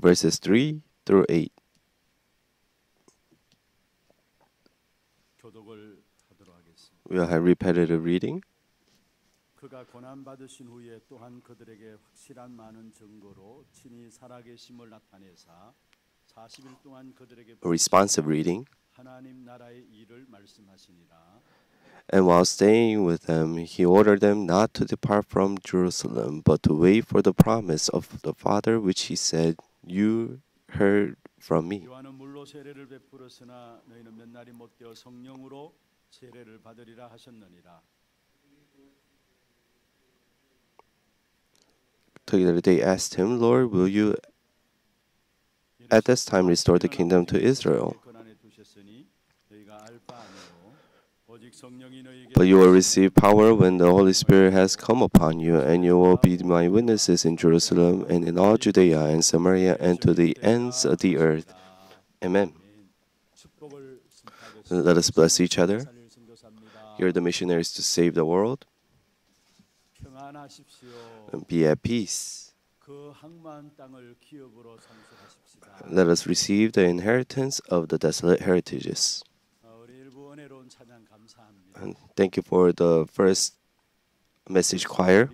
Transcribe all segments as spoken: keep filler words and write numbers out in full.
verses three through eight. We'll have repetitive reading. 그가 고난 받으신 후에 또한 그들에게 확실한 많은 증거로 친히 살아계심을 나타내사 사십 일 동안 그들에게 responsive reading. 하나님 나라의 일을 말씀하시니라. And while staying with them, he ordered them not to depart from Jerusalem, but to wait for the promise of the Father, which he said, "You heard from me." Together they asked him, "Lord, will you at this time restore the kingdom to Israel?" But you will receive power when the Holy Spirit has come upon you, and you will be my witnesses in Jerusalem and in all Judea and Samaria and to the ends of the earth. Amen. Let us bless each other. You are the missionaries to save the world. Be at peace. Let us receive the inheritance of the desolate heritages. And thank you for the first message choir.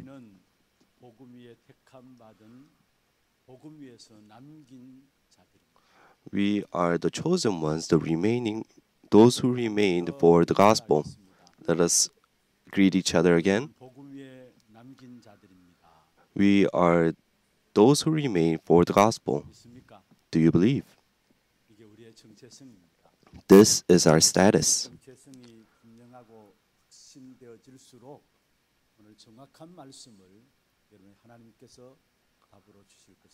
We are the chosen ones, the remaining, those who remained for the gospel. Let us greet each other again. We are those who remain for the gospel. Do you believe? This is our status.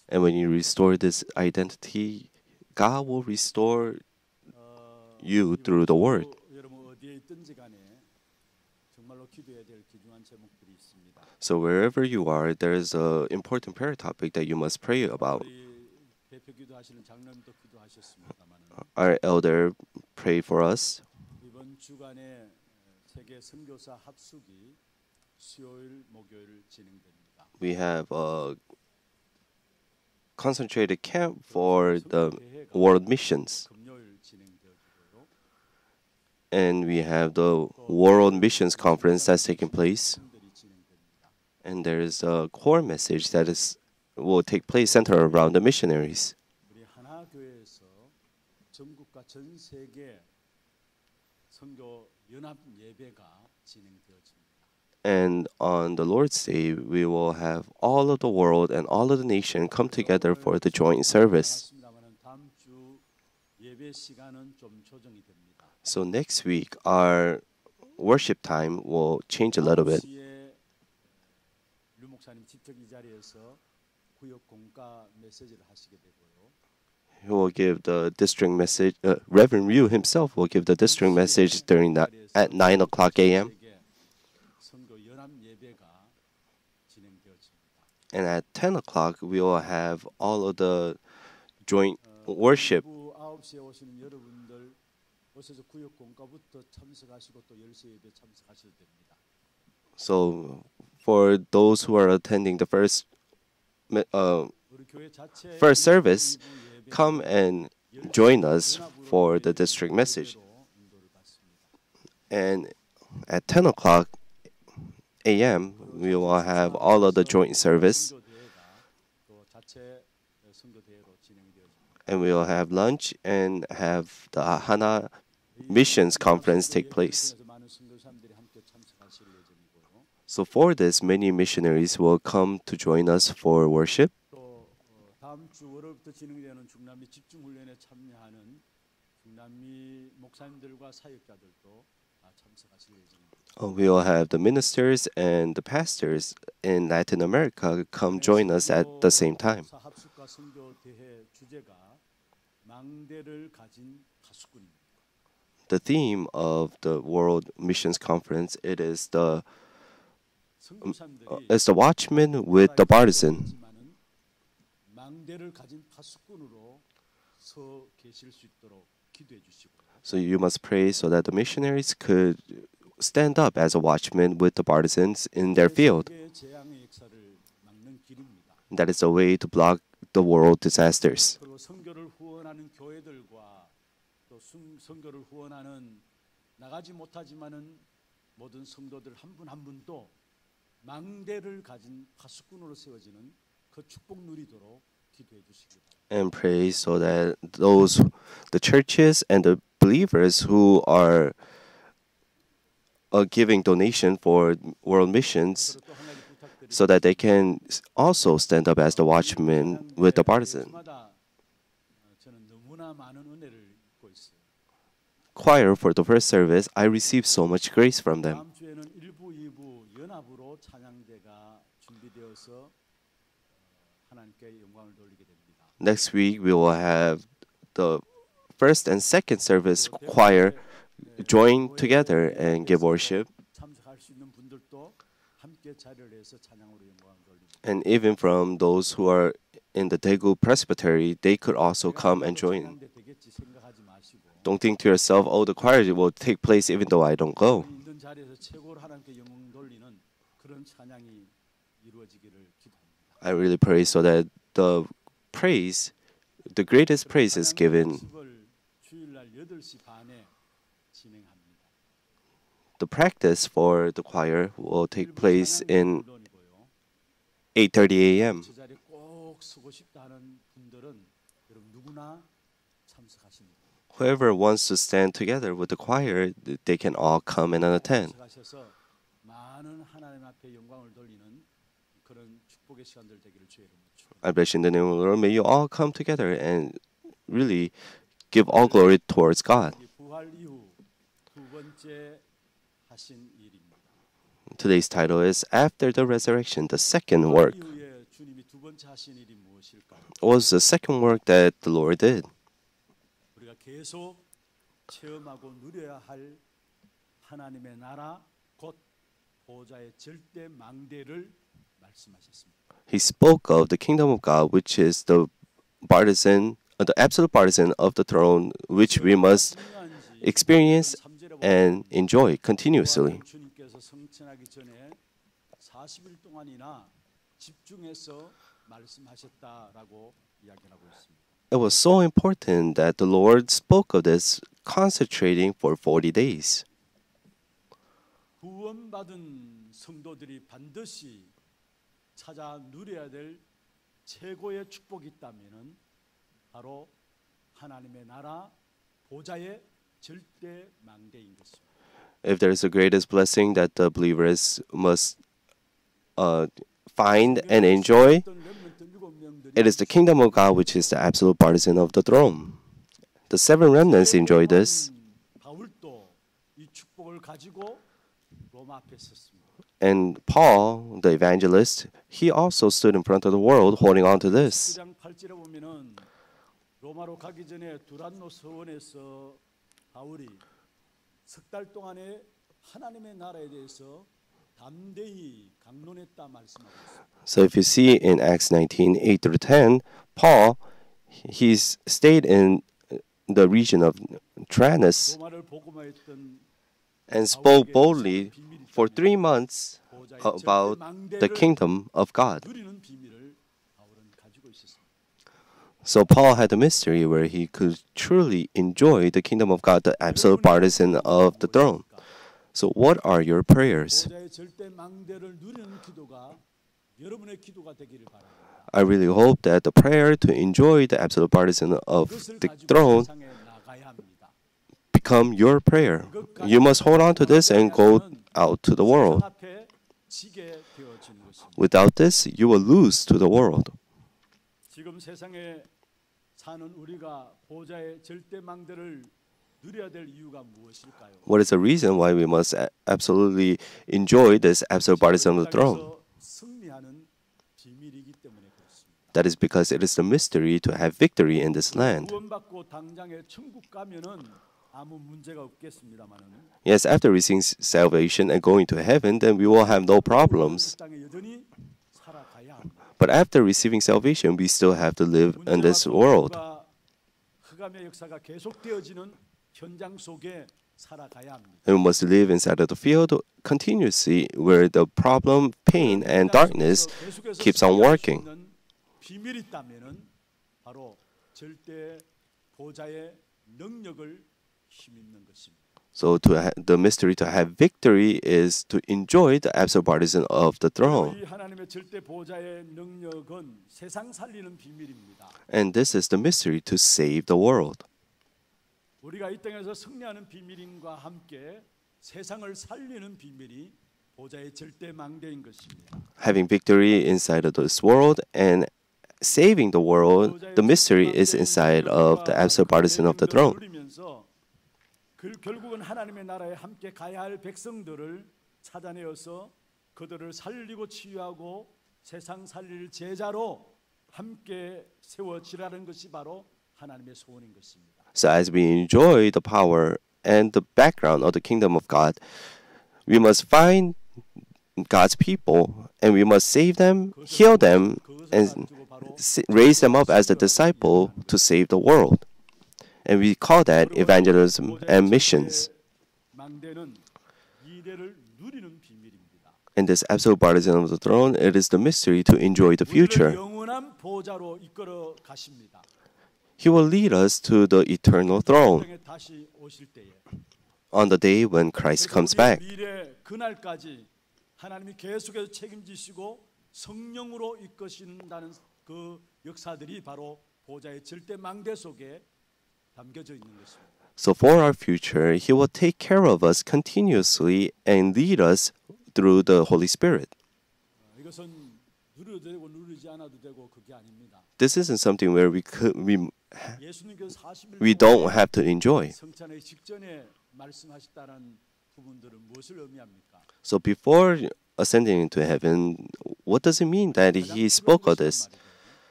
And when you restore this identity, God will restore you through the Word. So wherever you are, there is an important prayer topic that you must pray about. Our elder prayed for us. We have a concentrated camp for the world missions. And we have the World Missions Conference that's taking place. And there is a core message that is will take place centered around the missionaries. And on the Lord's Day, we will have all of the world and all of the nation come together for the joint service. So next week, our worship time will change a little bit. He will give the district message. Uh, Reverend Ryu himself will give the district message during that at nine o'clock a m And at ten o'clock, we will have all of the joint worship. So, for those who are attending the first uh, first service, come and join us for the district message. And at ten o'clock a m, we will have all of the joint service. And we will have lunch and have the HANA Missions Conference take place. So for this, many missionaries will come to join us for worship. Oh, we will have the ministers and the pastors in Latin America come join us at the same time. The theme of the World Missions Conference, it is the uh, it's the watchman with the partisan. So you must pray so that the missionaries could stand up as a watchman with the partisans in their field. And that is a way to block the world disasters. And pray so that those, the churches and the believers who are uh, giving donation for world missions, so that they can also stand up as the watchman with the partisan. Choir, for the first service, I received so much grace from them. Next week, we will have the first and second service choir join together and give worship. And even from those who are in the Daegu Presbytery, they could also come and join. Don't think to yourself, oh, the choir will take place even though I don't go. I really pray so that the praise, the greatest praise, is given. The practice for the choir will take place in eight thirty a m Whoever wants to stand together with the choir, they can all come and attend. I bless you in the name of the Lord. May you all come together and really give all glory towards God. Today's title is After the Resurrection, the Second Work. What was the second work that the Lord did? He spoke of the kingdom of God, which is the partisan, uh, the absolute partisan of the throne, which we must experience and enjoy continuously. It was so important that the Lord spoke of this, concentrating for forty days. If there is the greatest blessing that the believers must uh, find and enjoy, it is the kingdom of God, which is the absolute partisan of the throne. The seven remnants enjoy this. And Paul, the evangelist, he also stood in front of the world holding on to this. So if you see in Acts nineteen, eight through ten, Paul, he's stayed in the region of Tyrannus and spoke boldly for three months about the kingdom of God. So Paul had a mystery where he could truly enjoy the kingdom of God, the absolute partisan of the throne. So what are your prayers? I really hope that the prayer to enjoy the absolute partisan of the throne become your prayer. You must hold on to this and go out to the world. Without this, you will lose to the world. What is the reason why we must absolutely enjoy this absolute partisan of the throne? That is because it is the mystery to have victory in this land. Yes, after receiving salvation and going to heaven, then we will have no problems. But after receiving salvation, we still have to live in this world. And we must live inside of the field continuously, where the problem, pain, and darkness keeps on working. 비밀이 있다면은 바로 절대 보좌의 능력을 힘입는 것입니다. So to ha- the mystery to have victory is to enjoy the absolute partisan of the throne. And this is the mystery to save the world. 우리가 이 땅에서 승리하는 비밀임과 함께 세상을 살리는 비밀이 보좌의 절대 망대인 것입니다. Having victory inside of this world and saving the world, the mystery is inside of the absolute partisan of the throne. 결국은 하나님의 나라에 함께 가야 할 백성들을 찾아내어서 그들을 살리고 치유하고 세상 살릴 제자로 함께 세워지라는 것이 바로 하나님의 소원인 것입니다. So as we enjoy the power and the background of the kingdom of God, we must find God's people and we must save them, heal them, and raise them up as the disciple to save the world. And we call that evangelism and missions. And this absolute partisan of the throne, it is the mystery to enjoy the future. He will lead us to the eternal throne on the day when Christ comes back. So for our future, He will take care of us continuously and lead us through the Holy Spirit. This isn't something where we could, we, we don't have to enjoy. So before ascending into heaven, what does it mean that He spoke of this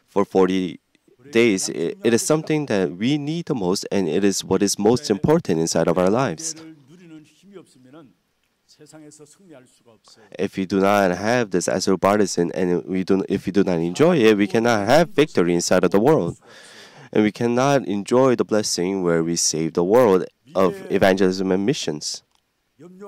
for forty days? It, it is something that we need the most, and it is what is most important inside of our lives. If we do not have this as a partisan, and we do, if we do not enjoy it, we cannot have victory inside of the world, and we cannot enjoy the blessing where we save the world of evangelism and missions. And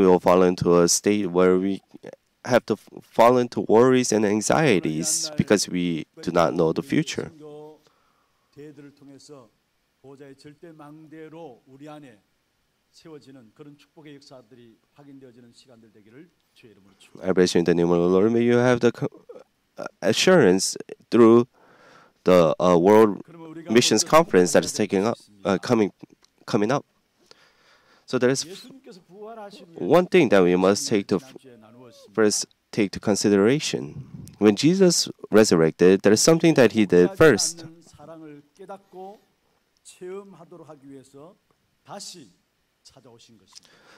we will fall into a state where we have to fall into worries and anxieties because we do not know the future. I bless you in the name of the Lord. May you have the assurance through the uh, World Missions Conference that is taking up, uh, coming, coming up. So there is one thing that we must take to first take to consideration. When Jesus resurrected, there is something that He did first.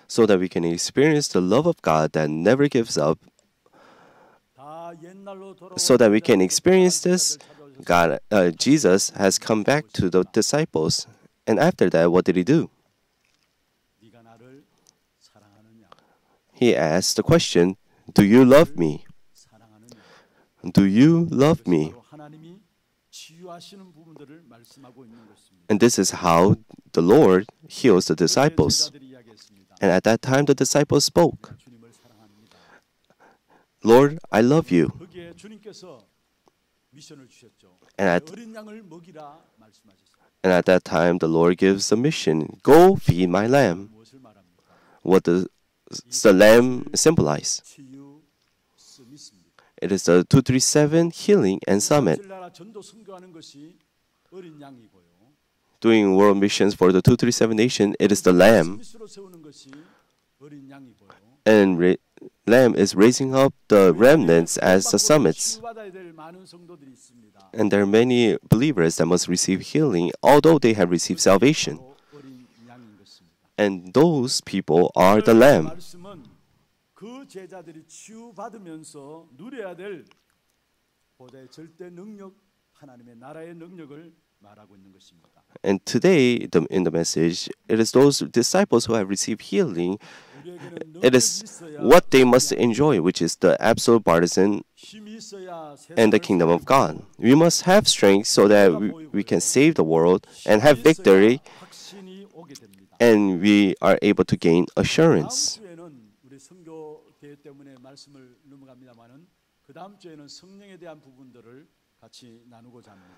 So that we can experience the love of God that never gives up. So that we can experience this, God, uh, Jesus has come back to the disciples. And after that, what did He do? He asked the question, do you love me? Do you love me? And this is how the Lord heals the disciples. And at that time, the disciples spoke, Lord, I love you. And at, and at that time, the Lord gives the mission, go feed my lamb. What the the lamb symbolizes. It is the two three seven healing and summit. Doing world missions for the two three seven nation, it is the lamb. And re- lamb is raising up the remnants as the summits. And there are many believers that must receive healing, although they have received salvation. And those people are the Lamb. And today, the, in the message, it is those disciples who have received healing. It is what they must enjoy, which is the absolute partisan and the kingdom of God. We must have strength so that we, we can save the world and have victory. and we are able to gain assurance.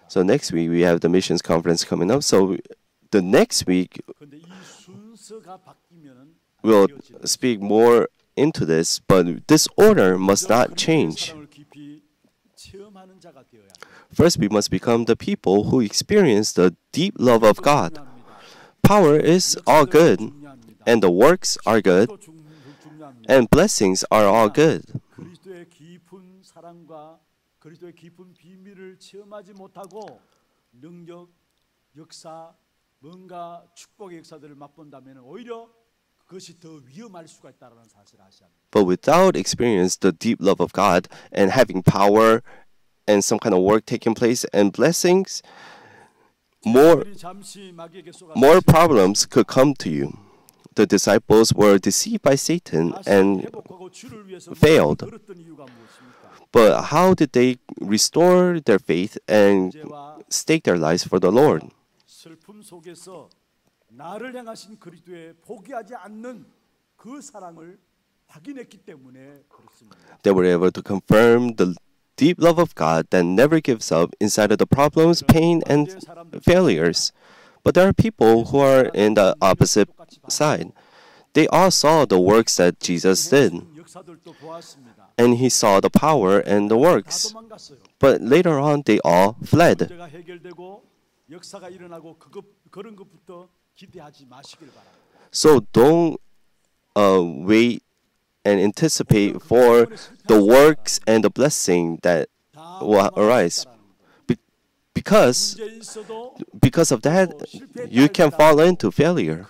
So next week we have the missions conference coming up. So the next week we'll speak more into this, but this order must not change. First, we must become the people who experience the deep love of God. Power is all good, and the works are good, and blessings are all good. But without experience the deep love of God and having power and some kind of work taking place and blessings, more, more problems could come to you. The disciples were deceived by Satan and failed. But how did they restore their faith and stake their lives for the Lord? They were able to confirm the deep love of God that never gives up inside of the problems, pain, and failures. But there are people who are in the opposite side. They all saw the works that Jesus did, and he saw the power and the works. But later on, they all fled. So don't uh, wait and anticipate for the works and the blessing that will arise. Be because, because of that, you can fall into failure.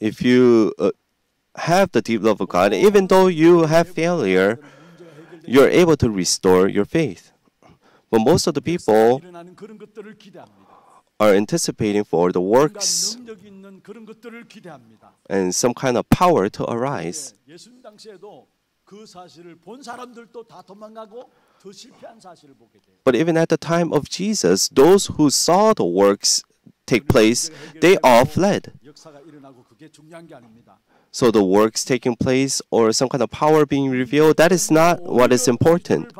If you uh, have the deep love of God, even though you have failure, you're able to restore your faith. But most of the people are anticipating for the works and some kind of power to arise. But even at the time of Jesus, those who saw the works take place, they all fled. So the works taking place or some kind of power being revealed, that is not what is important.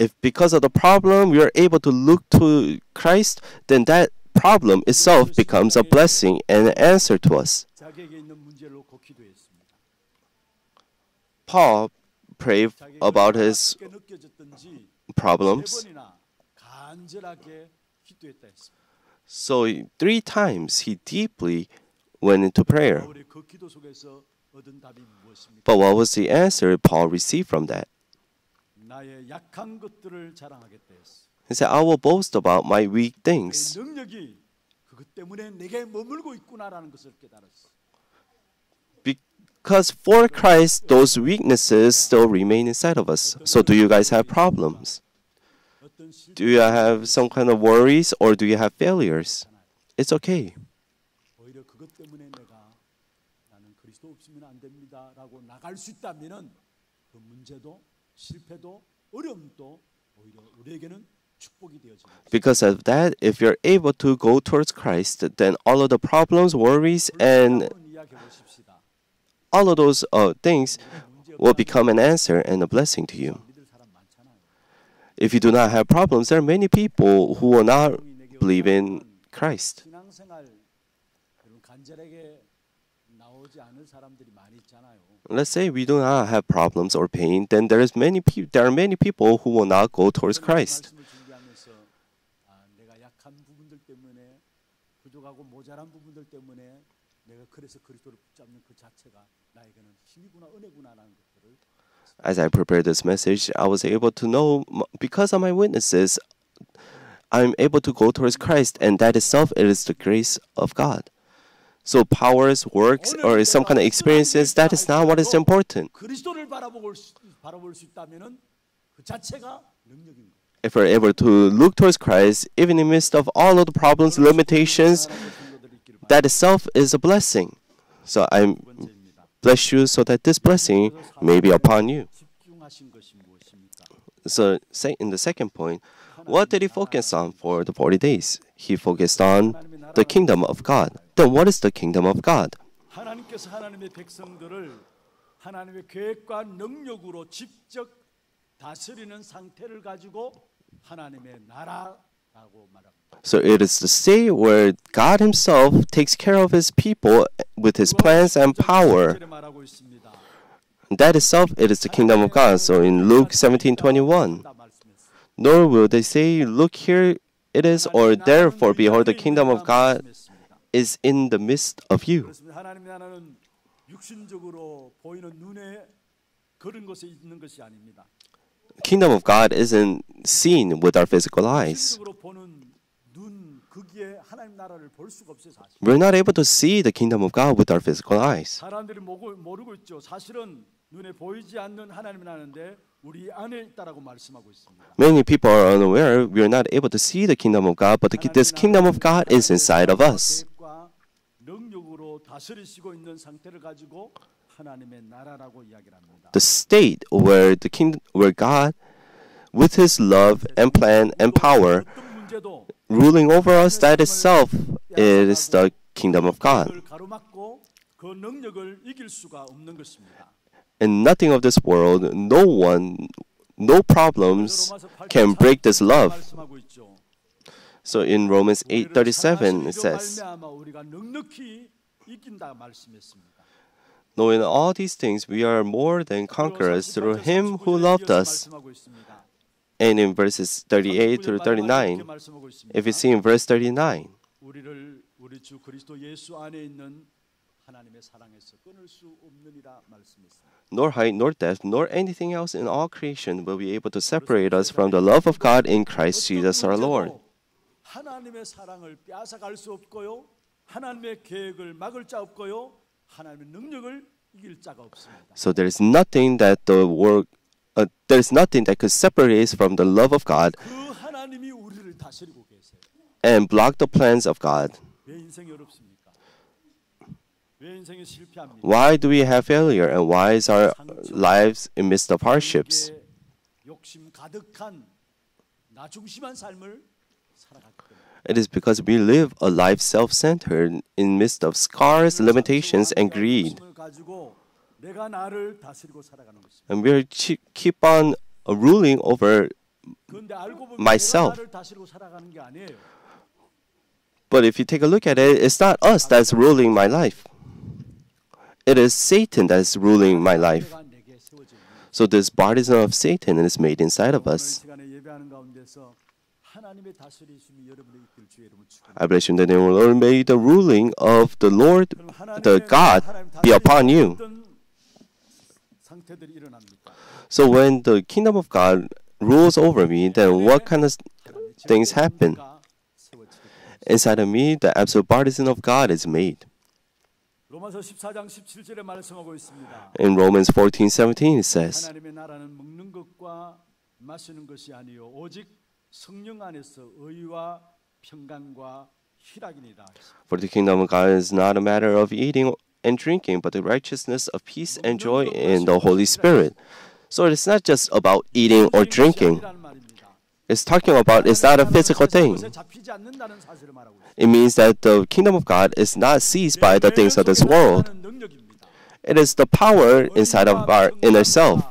If because of the problem we are able to look to Christ, then that problem itself becomes a blessing and an answer to us. Paul prayed about his problems. So three times he deeply went into prayer. But what was the answer Paul received from that? He said, I will boast about my weak things. Because for Christ, those weaknesses still remain inside of us. So do you guys have problems? Do you have some kind of worries, or do you have failures? It's okay. Because of that, if you're able to go towards Christ, then all of the problems, worries, and all of those uh, things will become an answer and a blessing to you. If you do not have problems, there are many people who will not believe in Christ. Let's say we do not have problems or pain, then there is many pe there are many people who will not go towards Christ. As I prepared this message, I was able to know, because of my witnesses, I'm able to go towards Christ, and that itself it is the grace of God. So powers, works, or some kind of experiences, that is not what is important. If we're able to look towards Christ, even in the midst of all of the problems, limitations, that itself is a blessing. So I bless you so that this blessing may be upon you. So in the second point, what did he focus on for the forty days? He focused on the kingdom of God. Then what is the kingdom of God? So it is the state where God Himself takes care of His people with His plans and power. That itself, it is the kingdom of God. So in Luke seventeen twenty-one, nor will they say, look here it is, or therefore, behold, the kingdom of God is in the midst of you. The kingdom of God isn't seen with our physical eyes. We're not able to see the kingdom of God with our physical eyes. Many people are unaware we are not able to see the kingdom of God, but the, this kingdom of God is inside of us. The state where the king, where God, with His love and plan and power, ruling over us, that itself is the kingdom of God. In nothing of this world, no one, no problems can break this love. So in Romans eight thirty-seven, it says, knowing all these things, we are more than conquerors through Him who loved us. And in verses thirty-eight through thirty-nine, if you see in verse thirty-nine, nor height, nor depth, nor anything else in all creation will be able to separate us from the love of God in Christ Jesus our Lord. So there is nothing that the work Uh, there is nothing that could separate us from the love of God and block the plans of God. Why do we have failure, and why is our lives in the midst of hardships? It is because we live a life self-centered in the midst of scars, limitations, and greed. And we keep on ruling over myself. But if you take a look at it, it's not us that's ruling my life. It is Satan that's ruling my life. So this partisan of Satan is made inside of us. I bless you in the name of the Lord. May the ruling of the Lord, the God, be upon you. So when the kingdom of God rules over me, then what kind of things happen? Inside of me, the absolute partisan of God is made. In Romans fourteen seventeen, it says, for the kingdom of God is not a matter of eating and drinking, but the righteousness of peace and joy in the Holy Spirit. So it's not just about eating or drinking. It's talking about it's not a physical thing. It means that the kingdom of God is not seized by the things of this world. It is the power inside of our inner self.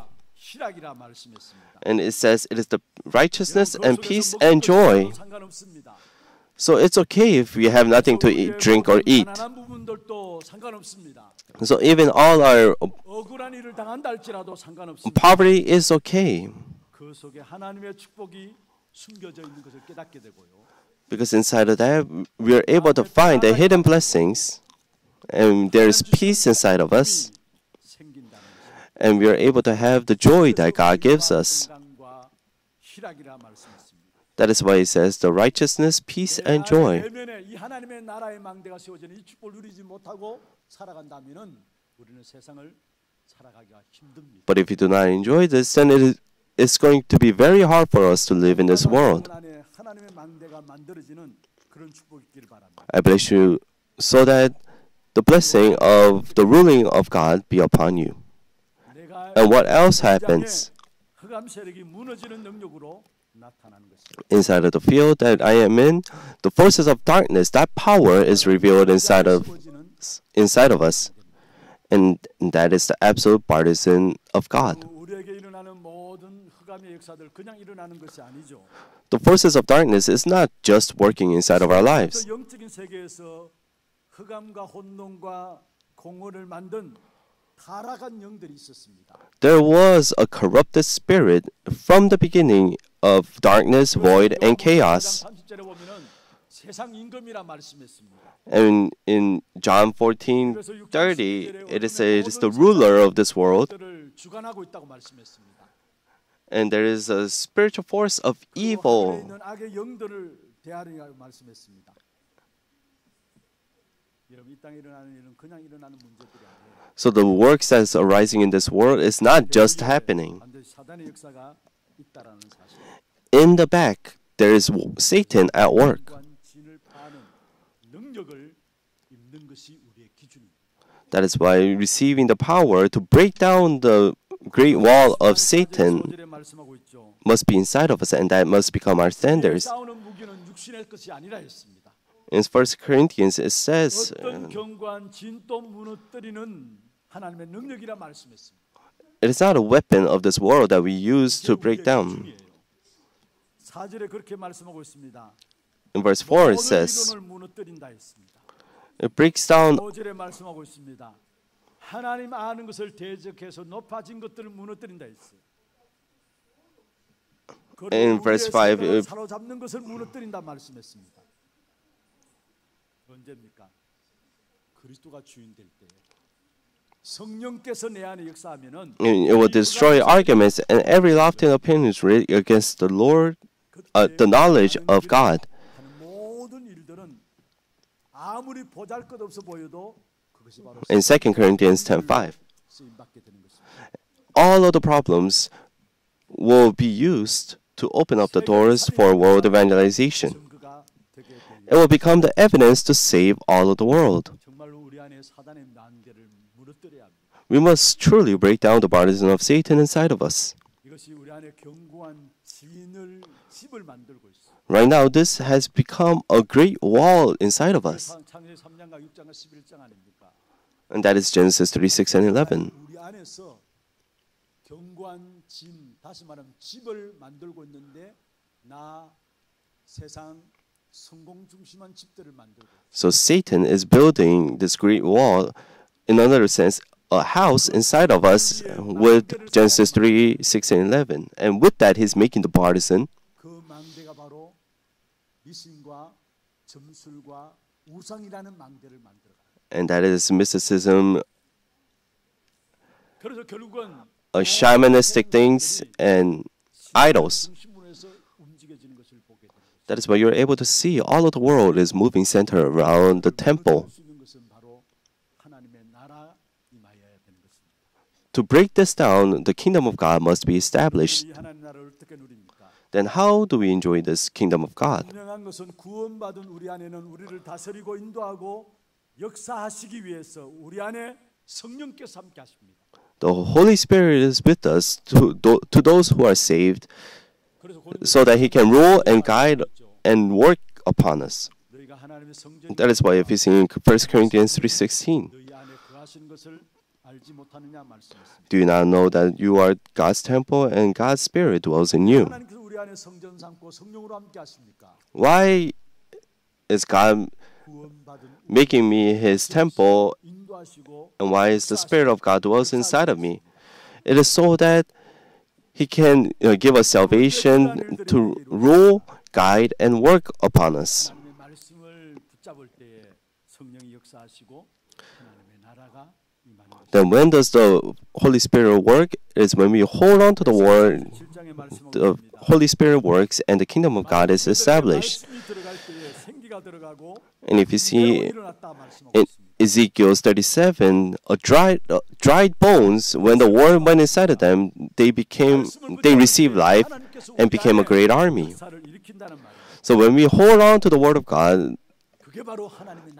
And it says it is the righteousness and peace and joy. So it's okay if we have nothing to eat, drink, or eat. So even all our poverty is okay. Because inside of that, we are able to find the hidden blessings, and there is peace inside of us, and we are able to have the joy that God gives us. That is why it says the righteousness, peace, and joy. But if you do not enjoy this, then it is it's going to be very hard for us to live in this world. I bless you so that the blessing of the ruling of God be upon you. And what else happens? inside of the field that I am in, the forces of darkness, that power is revealed inside of inside of us. And that is the absolute partisan of God. The forces of darkness is not just working inside of our lives. There was a corrupted spirit from the beginning of darkness, void, and chaos. And in John fourteen thirty, it is, it is the ruler of this world. And there is a spiritual force of evil. So the works that's arising in this world is not just happening. In the back, there is Satan at work. That is why receiving the power to break down the great wall of Satan must be inside of us, and that must become our standards. In First Corinthians, it says, it is not a weapon of this world that we use to break down. In verse four, it says, it breaks down. 하나님 아는 것을 대적해서 높아진 것들을 무너뜨린다 했어요. In verse five, 사로잡는 것을 무너뜨린다 말씀했습니다. 언제입니까? 그리스도가 주인 될 때. 성령께서 내 안에 역사하면은 it will destroy arguments and every lofty opinion is raised against the Lord, uh, the knowledge of God. 모든 일들은 아무리 보잘것없어 보여도 in Second Corinthians ten five, all of the problems will be used to open up the doors for world evangelization. It will become the evidence to save all of the world. We must truly break down the partisan of Satan inside of us. Right now, this has become a great wall inside of us. And that is Genesis three, six, and eleven. So Satan is building this great wall, in another sense, a house inside of us with Genesis three, six, and eleven. And with that, he's making the partisan. And that is mysticism, uh, shamanistic things, and idols. That is why you're able to see all of the world is moving center around the temple. To break this down, the kingdom of God must be established. Then how do we enjoy this kingdom of God? The Holy Spirit is with us to, to those who are saved so that He can rule and guide and work upon us. That is why if you see in First Corinthians three sixteen, do you not know that you are God's temple and God's Spirit dwells in you? Why is God making me His temple, and why is the Spirit of God dwells inside of me? It is so that He can uh, give us salvation to rule, guide, and work upon us. Then when does the Holy Spirit work? It's when we hold on to the Word, the Holy Spirit works, and the kingdom of God is established. And if you see in Ezekiel thirty-seven, a dried, uh, dried bones, when the word went inside of them, they became, they received life and became a great army. So when we hold on to the Word of God,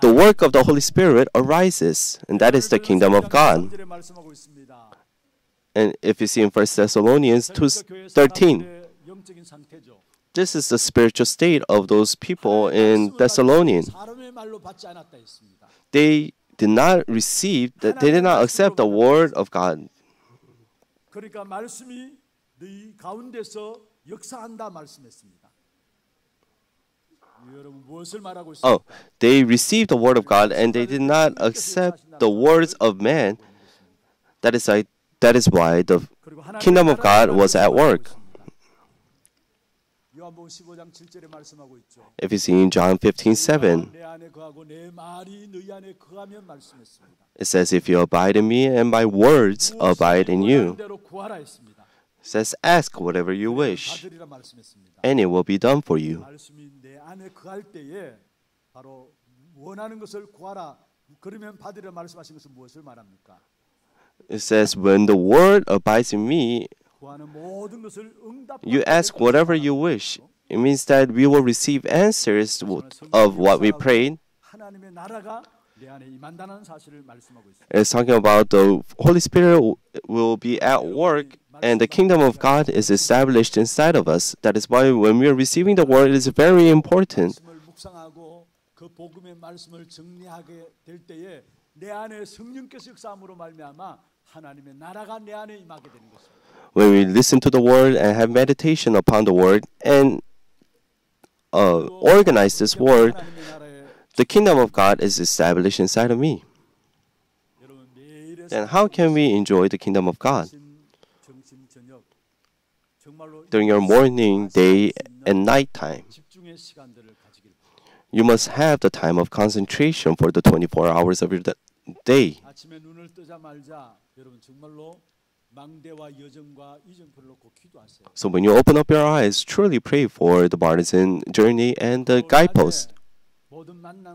the work of the Holy Spirit arises, and that is the kingdom of God. And if you see in First Thessalonians two thirteen, this is the spiritual state of those people in Thessalonian. They did not receive, they did not accept the word of God. Oh, they received the word of God and they did not accept the words of man. That is, I, that is why the kingdom of God was at work. If you see in John fifteen seven, it says, "If you abide in me and my words abide in you," it says, "Ask whatever you wish, and it will be done for you." It says, "When the word abides in me, you ask whatever you wish." It means that we will receive answers of what we prayed. It's talking about the Holy Spirit will be at work and the kingdom of God is established inside of us. That is why when we are receiving the word, it is very important. When we listen to the word and have meditation upon the word and uh, organize this word, the kingdom of God is established inside of me. Then how can we enjoy the kingdom of God? During your morning, day, and night time, you must have the time of concentration for the twenty-four hours of your day. So when you open up your eyes, truly pray for the partisan journey and the guidepost. And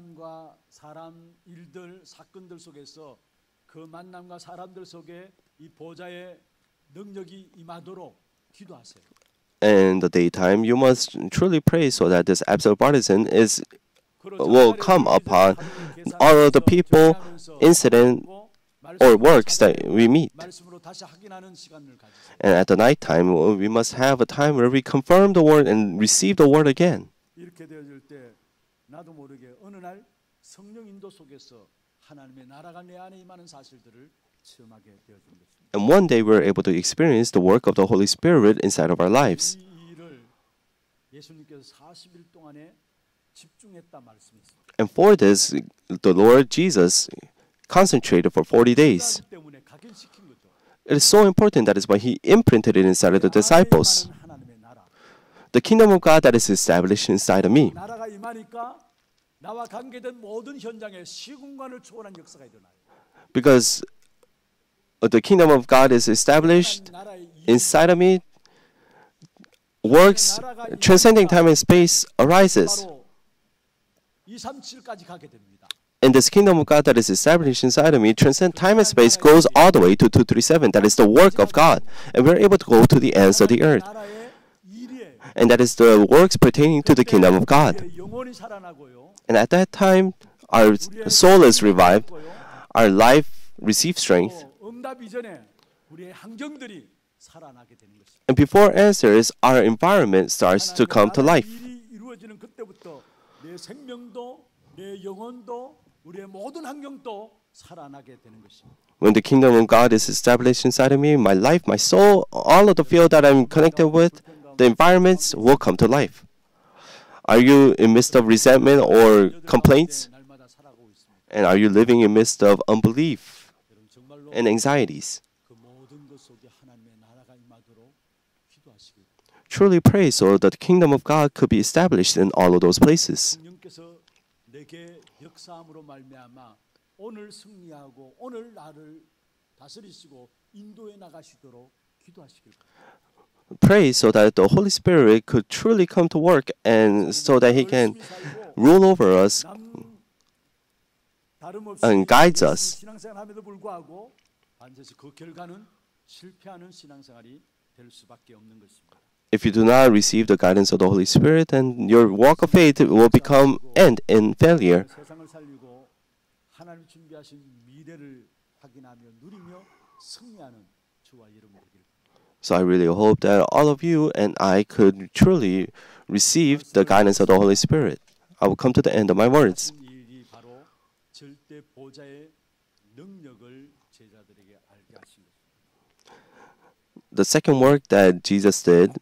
the daytime, you must truly pray so that this absolute partisan is will come upon all of the people, incident, or works that we meet. And at the night time, we must have a time where we confirm the word and receive the word again. And one day we're able to experience the work of the Holy Spirit inside of our lives. And for this, the Lord Jesus concentrated for forty days. It is so important. That is why he imprinted it inside of the disciples. The kingdom of God that is established inside of me. Because the kingdom of God is established inside of me, works transcending time and space arises. And this kingdom of God that is established inside of me, transcend time and space, goes all the way to two thirty-seven. That is the work of God. And we're able to go to the ends of the earth. And that is the works pertaining to the kingdom of God. And at that time, our soul is revived. Our life receives strength. And before answers, our environment starts to come to life. When the kingdom of God is established inside of me, my life, my soul, all of the field that I'm connected with, the environments will come to life. Are you in midst of resentment or complaints? And are you living in midst of unbelief and anxieties? Truly pray so that the kingdom of God could be established in all of those places. Pray so that the Holy Spirit could truly come to work and so that He can rule over us and guide us. If you do not receive the guidance of the Holy Spirit, then your walk of faith will become end in failure. So I really hope that all of you and I could truly receive the guidance of the Holy Spirit. I will come to the end of my words. The second work that Jesus did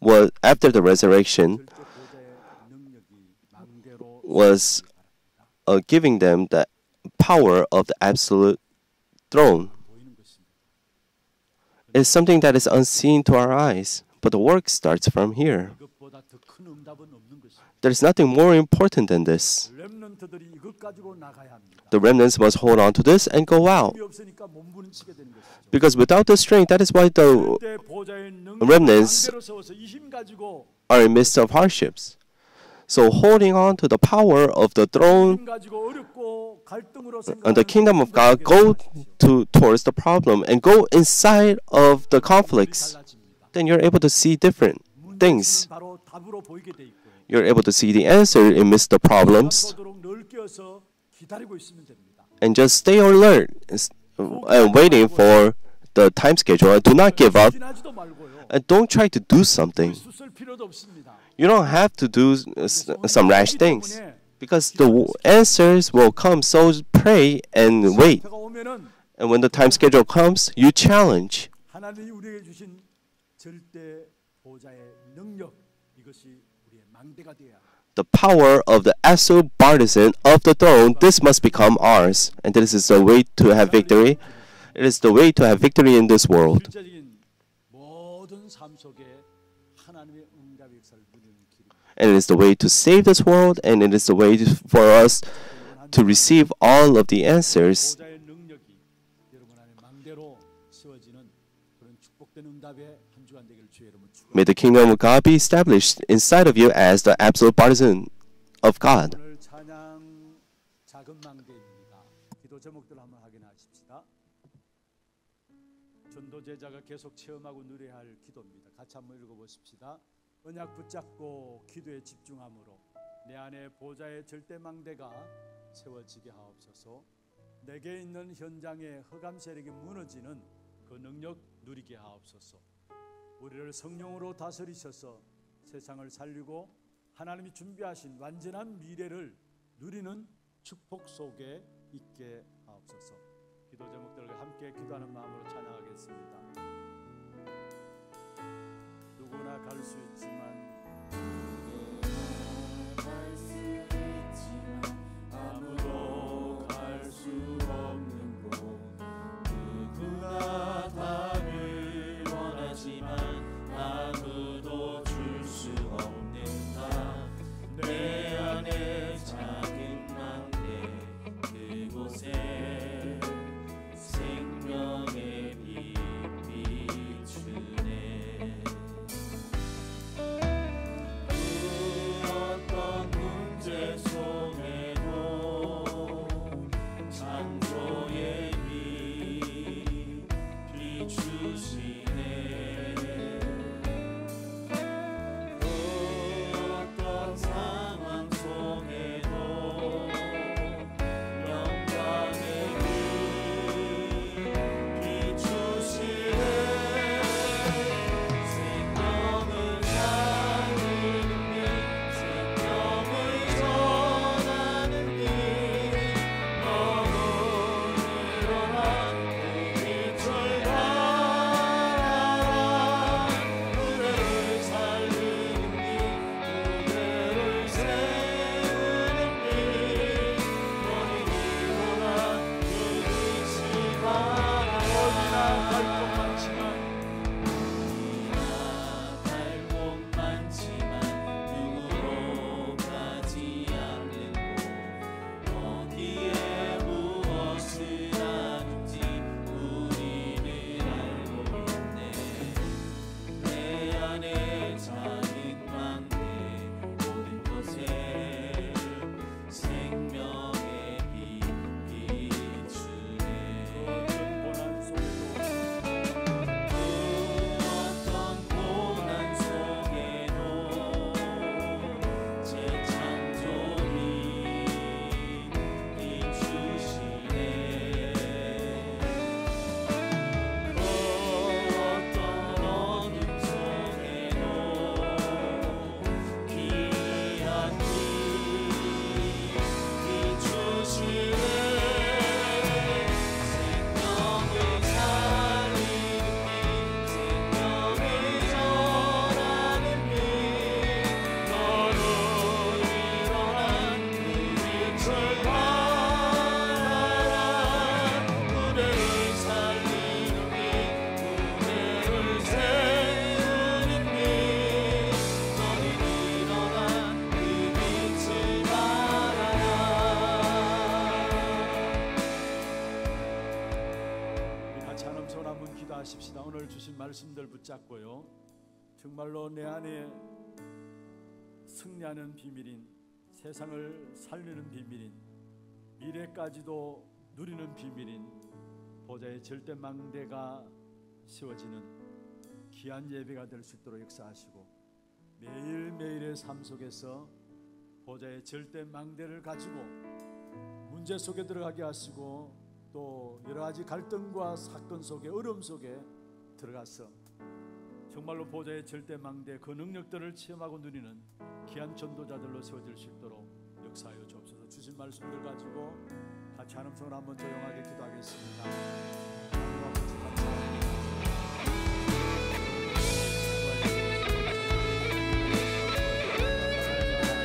was after the resurrection was uh, giving them the power of the absolute throne. It's something that is unseen to our eyes, but the work starts from here. There's nothing more important than this. The remnants must hold on to this and go out. Because without the strength, that is why the remnants are in the midst of hardships. So holding on to the power of the throne and the kingdom of God, go to, towards the problem and go inside of the conflicts. Then you're able to see different things. You're able to see the answer amidst the problems. And just stay alert and waiting for the time schedule. And do not give up. And don't try to do something. You don't have to do some rash things, because the answers will come. So pray and wait. And when the time schedule comes, you challenge. The power of the absolute partisan of the throne, this must become ours. And this is the way to have victory. It is the way to have victory in this world. And it is the way to save this world, and it is the way to, for us to receive all of the answers. May the kingdom of God be established inside of you as the absolute partisan of God. 언약 붙잡고 기도에 집중함으로 내 안에 보좌의 절대 망대가 세워지게 하옵소서. 내게 있는 현장의 흑암 세력이 무너지는 그 능력 누리게 하옵소서. 우리를 성령으로 다스리셔서 세상을 살리고 하나님이 준비하신 완전한 미래를 누리는 축복 속에 있게 하옵소서. 기도 제목들과 함께 기도하는 마음으로 찬양하겠습니다. 누구나 갈 수 있지만 아무도 갈 수 없는 곳, 누구나 답을 원하지만 아무도 줄 수 없는 나, 내 안에 작은 망대, 그곳에 생명의 Thank you. 말씀들 붙잡고요, 정말로 내 안에 승리하는 비밀인, 세상을 살리는 비밀인, 미래까지도 누리는 비밀인 보좌의 절대 망대가 세워지는 귀한 예배가 될 수 있도록 역사하시고, 매일매일의 삶 속에서 보좌의 절대 망대를 가지고 문제 속에 들어가게 하시고, 또 여러 가지 갈등과 사건 속에, 어려움 속에 들어가서 정말로 보좌의 절대 망대 그 능력들을 체험하고 누리는 귀한 전도자들로 세워질 수 있도록 역사하여 주옵소서. 주신 말씀을 가지고 같이 하는 분을 한번 조용하게 기도하겠습니다.